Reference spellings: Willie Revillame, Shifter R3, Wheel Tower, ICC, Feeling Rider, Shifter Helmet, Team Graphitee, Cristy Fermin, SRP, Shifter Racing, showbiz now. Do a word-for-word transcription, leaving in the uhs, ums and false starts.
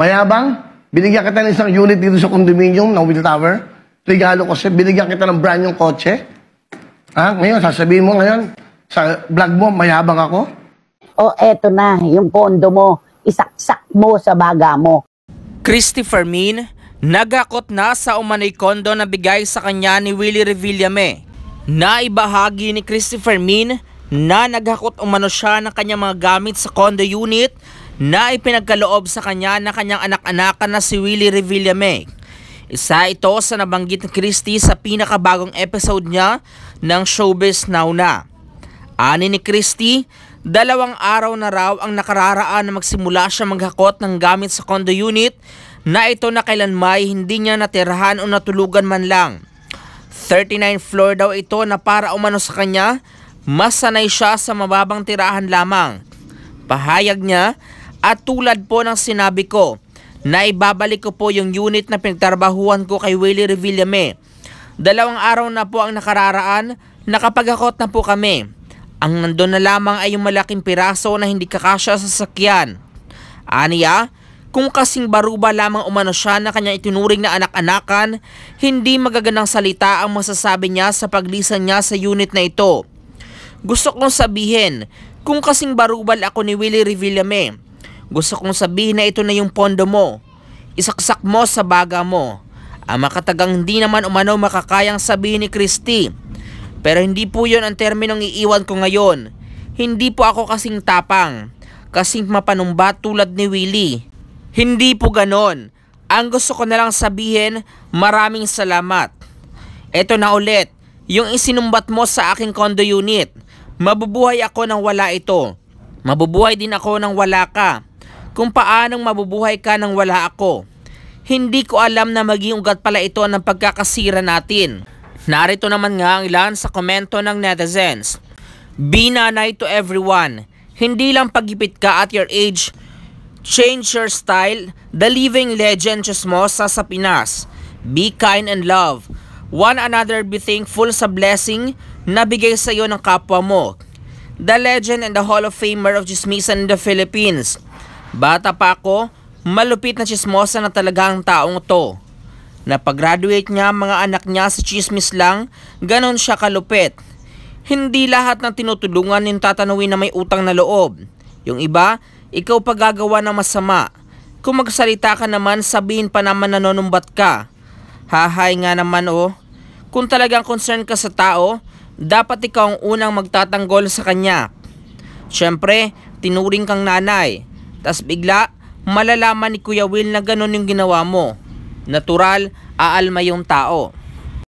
Mayabang, binigyan kita ng isang unit dito sa condominium ng Wheel Tower. Regalo ko siya, binigyan kita ng brand yung kotse. Ha? Ngayon, sasabihin mo ngayon, sa vlog mo, mayabang ako? O, oh, eto na, yung pondo mo, isaksak mo sa baga mo. Cristy Fermin, nagakot na sa umanay kondo na bigay sa kanya ni Willie Revillame. Naibahagi ni Cristy Fermin na nagakot umano siya ng kanyang mga gamit sa kondo unit na ipinagkaloob sa kanya na kanyang anak-anakan na si Willie Revillame. Isa ito sa nabanggit ni Cristy sa pinakabagong episode niya ng Showbiz Now Na. Ani ni Cristy, dalawang araw na raw ang nakararaan na magsimula siya maghakot ng gamit sa condo unit na ito na kailanmay hindi niya natirahan o natulugan man lang. thirty-nine floor daw ito na para umano sa kanya, mas sanay siya sa mababang tirahan lamang. Pahayag niya, at tulad po ng sinabi ko, na ibabalik ko po yung unit na pinagtrabahuhan ko kay Willie Revillame. Dalawang araw na po ang nakararaan, nakapaghakot na po kami. Ang nandun na lamang ay yung malaking piraso na hindi kakasya sa sasakyan. Aniya, kung kasing baruba lamang umano siya na kanyang itinuring na anak-anakan, hindi magaganang salita ang masasabi niya sa paglisan niya sa unit na ito. Gusto kong sabihin, kung kasing barubal ako ni Willie Revillame, gusto kong sabihin na ito na yung pondo mo. Isaksak mo sa baga mo. Ang makatagang hindi naman umano makakayang sabihin ni Cristy. Pero hindi po yun ang terminong iiwan ko ngayon. Hindi po ako kasing tapang, kasing mapanumba tulad ni Willie. Hindi po ganon. Ang gusto ko na lang sabihin, maraming salamat. Eto na ulit, yung isinumbat mo sa aking condo unit. Mabubuhay ako nang wala ito. Mabubuhay din ako nang wala ka. Kung paanong mabubuhay ka nang wala ako. Hindi ko alam na maging ugat pala ito ng pagkakasira natin. Narito naman nga ang ilan sa komento ng netizens. Be nanay to everyone. Hindi lang pagipit ka at your age. Change your style. The living legend Chismosa sa Pinas. Be kind and love. One another be thankful sa blessing na bigay sa iyo ng kapwa mo. The legend and the Hall of Famer of Chismisan in the Philippines. Bata pa ako, malupit na chismosa na talaga ang taong to. Napag-graduate niya mga anak niya sa chismis lang, ganon siya kalupit. Hindi lahat ng tinutulungan yung tatanawin na may utang na loob. Yung iba, ikaw paggagawa ng masama. Kung magsalita ka naman, sabihin pa naman nanonumbat ka. Hahay nga naman oh. Kung talagang concern ka sa tao, dapat ikaw ang unang magtatanggol sa kanya. Siyempre, tinuring kang nanay. Tas bigla, malalaman ni Kuya Will na ganon yung ginawa mo. Natural, aalma yung tao.